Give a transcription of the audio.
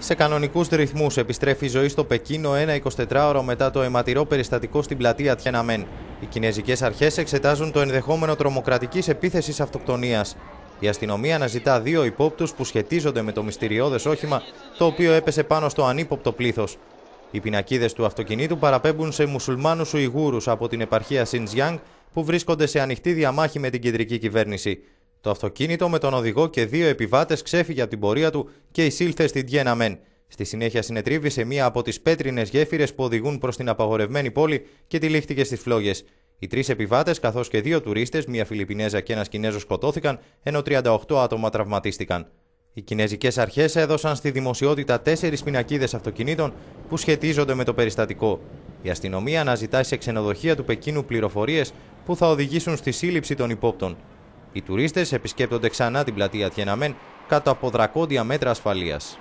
Σε κανονικούς ρυθμούς επιστρέφει η ζωή στο Πεκίνο ένα 24ωρο μετά το αιματηρό περιστατικό στην πλατεία Τιαναμέν. Οι κινέζικες αρχές εξετάζουν το ενδεχόμενο τρομοκρατικής επίθεσης αυτοκτονίας. Η αστυνομία αναζητά δύο υπόπτους που σχετίζονται με το μυστηριώδες όχημα το οποίο έπεσε πάνω στο ανύποπτο πλήθος. Οι πινακίδες του αυτοκινήτου παραπέμπουν σε μουσουλμάνους Ουιγούρους από την επαρχία Xinjiang που βρίσκονται σε ανοιχτή διαμάχη με την κεντρική κυβέρνηση. Το αυτοκίνητο με τον οδηγό και δύο επιβάτες ξέφυγε από την πορεία του και εισήλθε στην Tiananmen. Στη συνέχεια συνετρίβη σε μία από τις πέτρινες γέφυρες που οδηγούν προς την απαγορευμένη πόλη και τυλίχτηκε στις φλόγες. Οι τρεις επιβάτες καθώς και δύο τουρίστες, μία Φιλιππινέζα και ένας Κινέζος, σκοτώθηκαν, ενώ 38 άτομα τραυματίστηκαν. Οι κινέζικες αρχές έδωσαν στη δημοσιότητα 4 πινακίδες αυτοκινήτων που σχετίζονται με το περιστατικό. Η αστυνομία αναζητά σε ξενοδοχεία του Πεκίνου πληροφορίες που θα οδηγήσουν στη σύλληψη των υπόπτων. Οι τουρίστες επισκέπτονται ξανά την πλατεία Τιαναμέν κάτω από δρακόντια μέτρα ασφαλείας.